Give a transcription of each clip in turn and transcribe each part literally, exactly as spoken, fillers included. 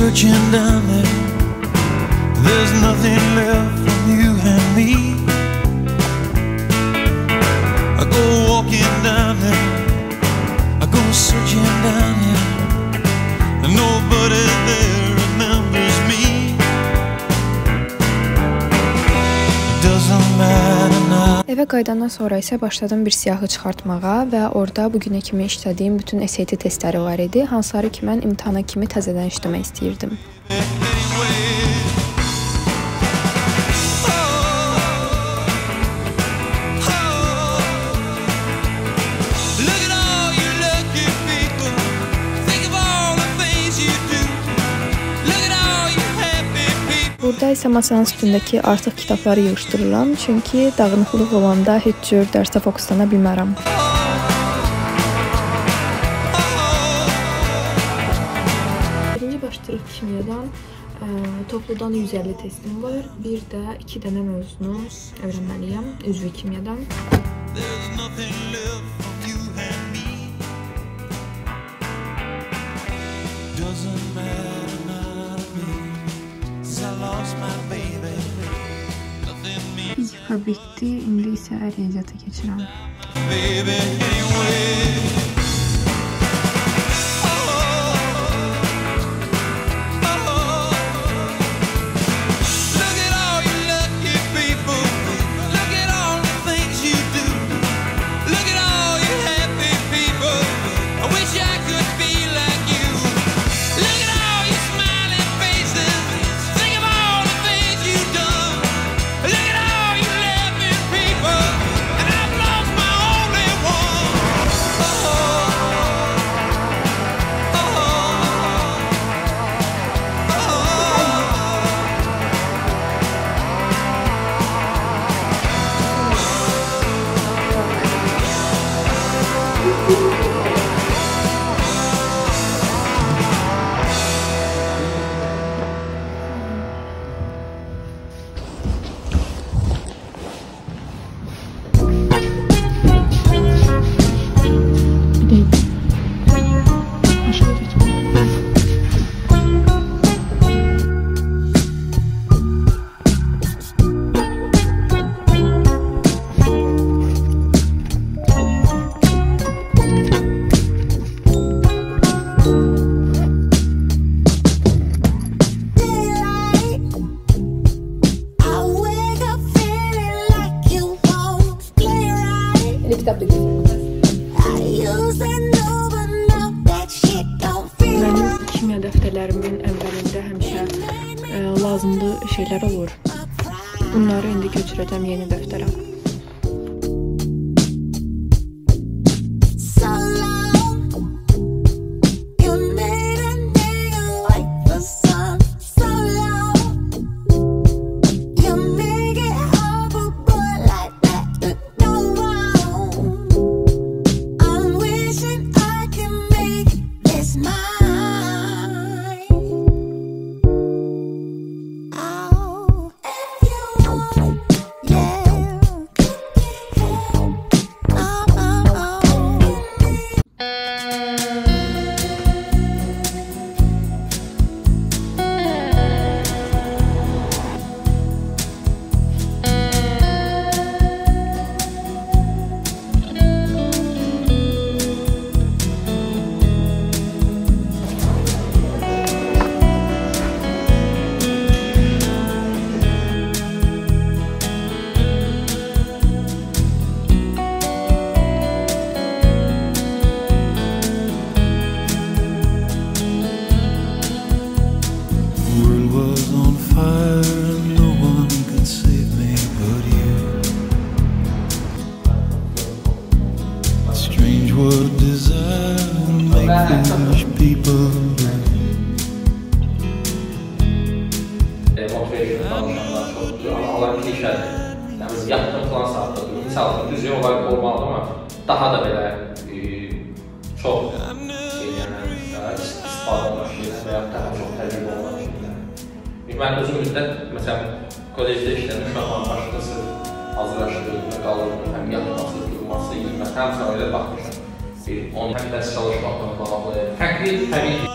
searching down there. There's nothing left from you and me. I go walking down there, I go searching down there, and nobody there remembers me. It doesn't matter now. Evə qaydandan sonra isə başladım bir siyahı çıxartmağa və orada bugünə kimi işlədiyim bütün S A T testləri var idi, hansıları ki mən imtahana kimi təzədən işləmək istəyirdim. Burada isə masanın üstündəki artıq kitabları yığışdırıram, çünki dağınıqlıq olanda heç cür dərsə fokuslana bilmərəm. Birinci başda ilk kimyadan topludan yüz əlli testim var, bir də iki dənə mövzunu öyrənməliyəm, üzvi kimyadan. Fizika bitdi, indi isə riyaziyyata keçirəm. Kimya dəftərlərimin əvvəlində həmişə lazımlı şeylər olur. Bunları indi köçürəcəm yeni dəftərə. Yaxın plan saatları, insanlar düzgün olaraq olmalıdır, ama daha da belə çox istifadə olan şeylər və yaxud daha çox təcrübə olan şeylər. Mən uzun müddət, məsələn, kolejdə işləmiş uşaqların başqası hazırlaşdırılığına qalırdım, həm yatması, durması, yürüməsi, həm sonra elə baxmışam. Həm dərs çalışmaqdan bağlı, fərqli, təbii ki.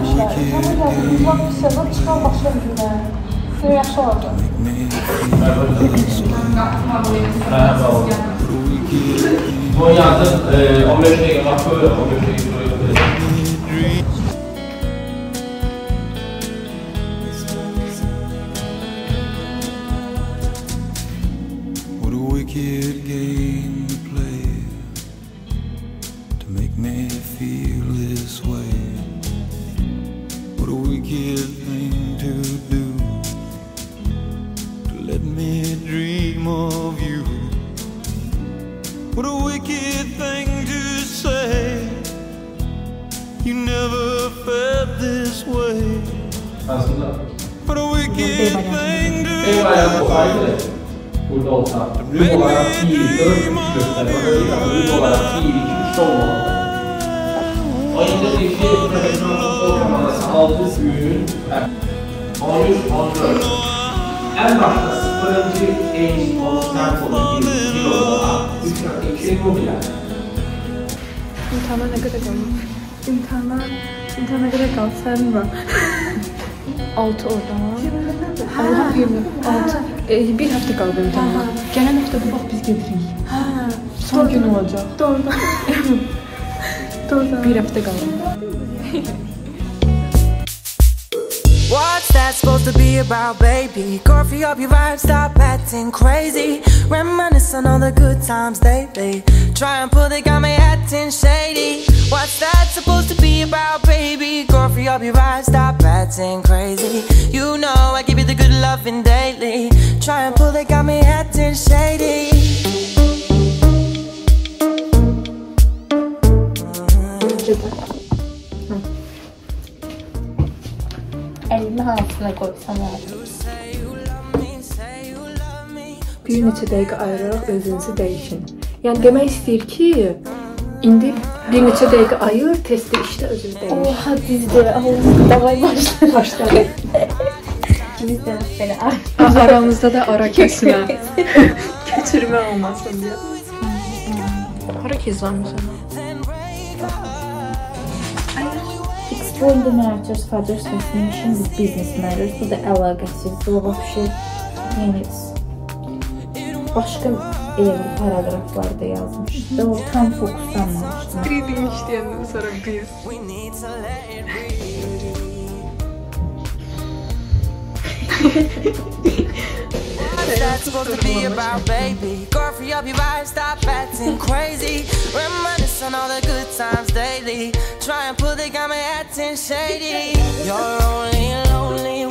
almışlar. Bunlar Rusiyadan çıxan başa bizlə. Böyük yaxşı oldu. Bu yazıq on beş dəqiqə qoyuruq, on beş dəqiqə qoyuruq. Wicked game to play to make me feel this way. What a wicked thing to do to let me dream of you. What a wicked thing to say. You never felt this way. What a wicked thing to do. Make me dream of you. Aldım yirmi altı, bir hafta kaldı imtihana. Gelen hafta bu vaxt biz gelirik. Son gün olacaq. Doğru. Doğru. Bir hafta kaldım. What's that supposed to be about, baby? Coffee up your vibe, stop acting crazy. Reminiscing on the good times lately. Try and pull, they got me acting shady. What's that supposed to be about, baby? Coffee up your vibe, stop acting crazy. You know I give you the good loving daily. Try and pull, they got me acting shady. Elini hansına koysam lazım. Bir neçə dəqiqə ayıraraq özünüzü dəyişin. Yəni demək istəyir ki, indi bir neçə dəqiqə ayır, testdə işdə özünü dəyiş. Oha, dizdə, davay başlayın. Başlayın. Dizdə, belə ayır. Aramızda da ara kəsmə. Köçürmə olmasın deyə. Ara kəsləmişəm. All the matters, father's fascination with business matters, bu da əlaqəsiz, bu da bir şey, yəni, başqa paragraflarda yazmışdı, o tam fokuslanmamışdı. Reading işləyəndən sonra biz. That's supposed to be about, baby. Coffee up your vibe, stop acting crazy. Reminiscing all the good times daily. Try and pull, they got me acting shady. You're only lonely.